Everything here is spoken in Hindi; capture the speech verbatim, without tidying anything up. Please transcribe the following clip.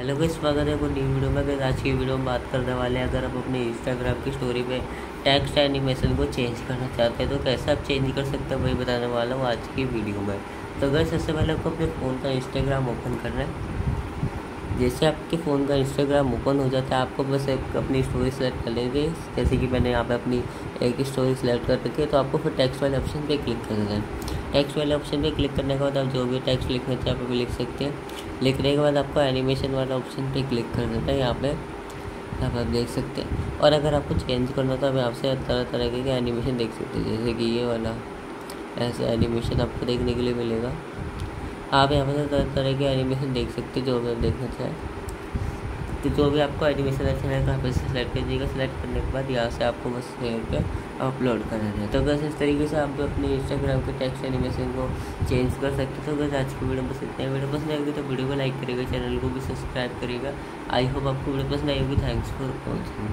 हेलो गाइस, स्वागत है कोई न्यू वीडियो में। गाइस आज की वीडियो में बात करने वाले हैं, अगर आप अपने इंस्टाग्राम की स्टोरी पे टेक्स्ट एनिमेशन को चेंज करना चाहते हैं तो कैसे आप चेंज कर सकते हैं, वही बताने वाला हूँ आज की वीडियो में। तो गाइस सबसे पहले आपको अपने फ़ोन का इंस्टाग्राम ओपन करना है। जैसे आपके फ़ोन का इंस्टाग्राम ओपन हो जाता है, आपको बस एक अपनी स्टोरी सेलेक्ट कर लेंगे। जैसे कि मैंने यहाँ पर अपनी एक स्टोरी सेलेक्ट कर रखी है, तो आपको फिर टेक्स्ट वाले ऑप्शन पर क्लिक कर देना है। टेक्स्ट वाले ऑप्शन पे क्लिक करने के बाद आप जो भी टेक्स्ट लिखना चाहते हैं आप लिख सकते हैं। लिखने के बाद आपको एनिमेशन वाला ऑप्शन पे क्लिक कर देना है। यहाँ पे यहाँ पर आप देख सकते हैं, और अगर आपको चेंज करना तो आप यहाँ से तरह तरह के एनिमेशन देख सकते हैं। जैसे कि ये वाला ऐसे एनिमेशन आपको देखने के लिए मिलेगा। आप यहाँ पर तरह तरह के एनिमेशन देख सकते हैं, जो भी आप देखना चाहें। तो जो भी आपको एनिमेशन अच्छा लगेगा आप इसे सेलेक्ट कीजिएगा। सेलेक्ट करने के बाद यहाँ से आपको बस पर अपलोड कर रहे हैं। तो अगर इस तरीके से आप भी अपने इंस्टाग्राम के टेक्स्ट एनिमेशन को चेंज कर सकते हो। तो अगर आज की वीडियो पसंद आई वीडियो पसंद आएगी तो वीडियो को लाइक करेगा, चैनल को भी सब्सक्राइब करेगा। आई होप आपको वीडियो पसंद आई होगी। Thanks for watching.